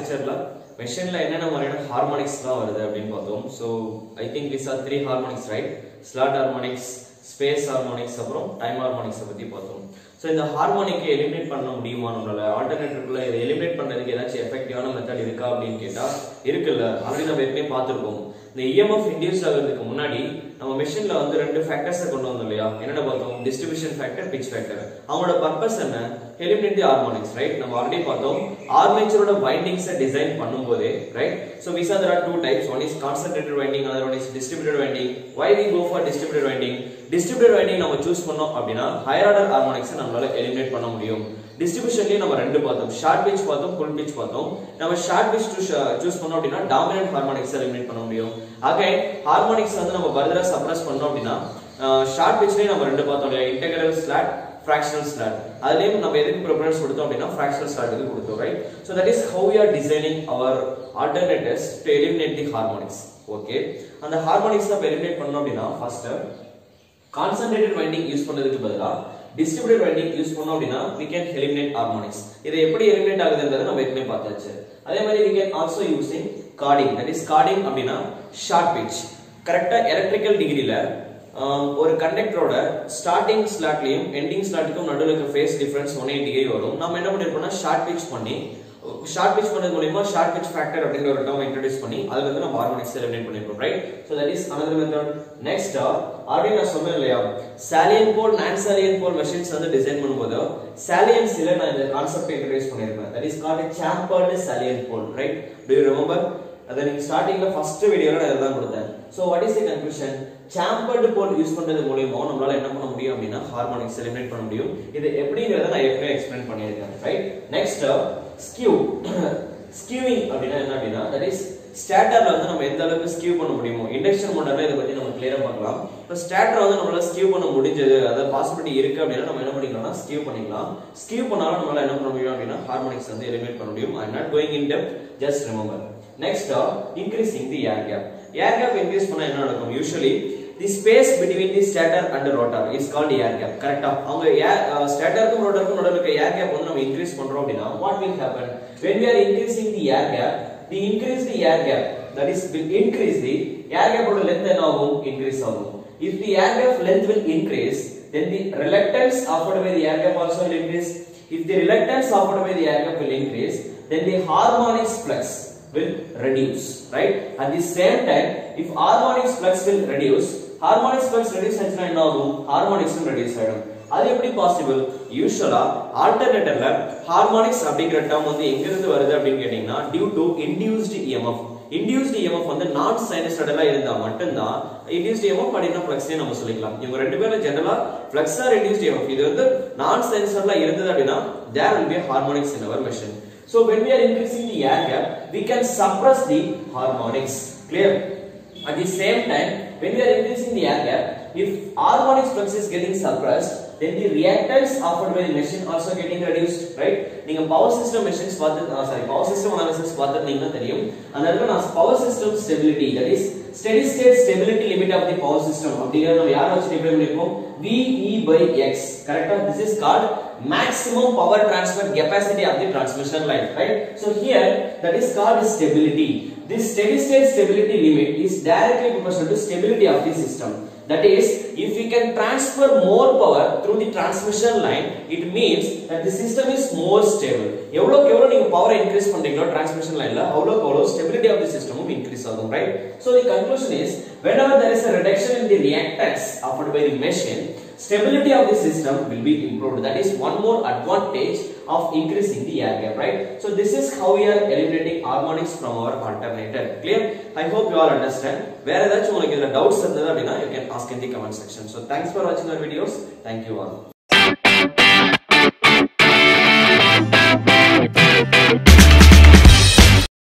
lecture machine la enna harmonics la varudhu. So I think these are three harmonics, right? Slot harmonics, space harmonics, time harmonics. So in the harmonic eliminate panna mudiyuma namala alternator ku eliminate pannadhukku edachi effective method irukka appdi ketta irukilla already namu edme paathirukkom. The EMF induced agadhukku munadi nama machine la vandu rendu factors kondu vandalaya enna paathom, distribution factor, pitch factor. Avanoda purpose enna, eliminate the harmonics, right? Namu already paathom armature oda windings design pannumbodu, right? So we saw there are two types, one is concentrated winding, another one is distributed winding. Why we go for distributed winding? Distributed winding we choose higher order harmonics eliminate panna mudiyum. Distribution we rendu paathom, short pitch paathom, full pitch paathom. Nama short pitch choose dominant harmonics eliminate panna mudiyum. Again harmonics vandu nama further suppress pannom appadina short pitch la rendu paathom, integral slot, fractional slot. Adhilum nama edhukku preference kodutha appadina fractional slot ku kodutha, right? So that is how we are designing our alternators to eliminate the harmonics. Okay, and the harmonics la eliminate pannom appadina first concentrated winding use பண்ணதுக்கு பதிலா distributed winding use பண்ணோம் அப்படினா we can eliminate harmonics. இது எப்படி eliminate ஆகுதுன்றதை நம்ம ஏற்கனவே பார்த்தாச்சு. அதே மாதிரி we can also using carding, that is carding அப்படினா short pitch. கரெக்ட்டா எலக்ட்ரிக்கல் டிகிரில ஒரு கண்டக்டரோட ஸ்டார்டிங் ஸ்லாட்லயும் எண்டிங் ஸ்லாட்க்கும் நடுவுல இருக்க ஃபேஸ் டிஃபரன்ஸ் 180 டிகிரி வரும். நாம என்ன பண்ணிருப்போம்னா ஷார்ட் pitch பண்ணி short pitch பண்ணது மூலமா short pitch factor அப்படிங்கற ஒரு டேர்ம் இன்ட்ரோ듀ஸ் பண்ணி அதுல இருந்து நம்ம harmonics eliminate பண்ணிப்போம், right? So that is another method. Next already நான் சொன்னேன் இல்லையா, salient pole non-salient pole machines வந்து டிசைன் பண்ணும்போது salience இல்ல நான் இந்த கான்செப்ட் இன்ட்ரோ듀ஸ் பண்ணிருப்பேன். That is called a chamfered salient pole, right? Do you remember? அத நீங்க ஸ்டார்டிங்ல first வீடியோல நான் இதெல்லாம் கொடுத்தேன். So what is the conclusion? Chamfered pole use பண்றது மூலமா நம்மளால என்ன பண்ண முடியும் அப்படினா harmonics eliminate பண்ண முடியும். இது எப்படிங்கறத நான் ஏற்கனவே எக்ஸ்பிளைன் பண்ணியிருக்கேன், right? Next skew. Skewing abdina, that is stator la vandu nama endha அளவுக்கு skew பண்ண முடியுமோ induction motor la idu பத்தி நம்ம clear-ஆ பார்க்கலாம். இப்ப stator வந்து நம்மளால skew பண்ண முடிஞ்சது, அத பாசிபிலிட்டி இருக்கு அப்படினா நம்ம என்ன பண்ணிக்கலாம்னா skew பண்ணிக்கலாம். Skew பண்ணாலும் நம்மளால என்ன பண்ண முடியும் அப்படினா harmonics வந்து eliminate பண்ண முடியும். I am not going in depth, just remember. Next increasing the air gap. Air gap increase பண்ணா என்ன நடக்கும்? Usually the space between the stator and the rotor is called air gap, correct? Avanga stator ku rotor ku naduvukku air gap vandu nam increase pandrom appadina what will happen? When we are increasing the air gap, we increase the air gap, that is will increase the air gap oda length enavum increase avum. If the air gap length will increase, then the reluctance offered by the air gap also will increase. If the reluctance offered by the air gap will increase, then the harmonics flux will reduce, right? At the same time, if harmonics flux will reduce, harmonics flux reduce ஆச்சுனா என்ன ஆகும்? Harmonics reduce ஆகும். அது எப்படி possible? Usually alternatorல harmonics அப்படிங்கற term வந்து எங்க இருந்து வருது அப்படினு கேட்டிங்கனா due to induced EMF. Induced EMF வந்து நான் சைனூசாய்டலா இருந்தா மட்டும்தான் induced EMF படினா flux னு நம்ம சொல்லிக்கலாம். இவங்க ரெண்டு பேர்ல ஜெனரலா flux or induced EMF இது வந்து நான் சைனூசாய்டலா இருந்தது அப்படினா there will be harmonics in our machine. So when we are increasing the air gap, we can suppress the harmonics. Clear? At the same time, when we are increasing the air gap, if harmonic flux is getting suppressed, then the reactance offered by the machine also getting reduced, right? You power system machines, power system analysis, and then power system stability, that is steady state stability limit of the power system. VE by X, correct? This is called maximum power transfer capacity of the transmission line, right? So here that is called stability. This steady state stability limit is directly proportional to stability of the system. That is, if we can transfer more power through the transmission line, it means that the system is more stable. Evlo kevlo neenga power increase pandringa transmission line la, avlo kevlo stability of the system will increase agum, right? So the conclusion is, whenever there is a reduction in the reactance offered by the machine, stability of the system will be improved. That is one more advantage of increasing the air gap, right? So this is how we are eliminating harmonics from our alternator. Clear? I hope you all understand. Where are the doubts you can ask in the comment section. So thanks for watching our videos. Thank you all.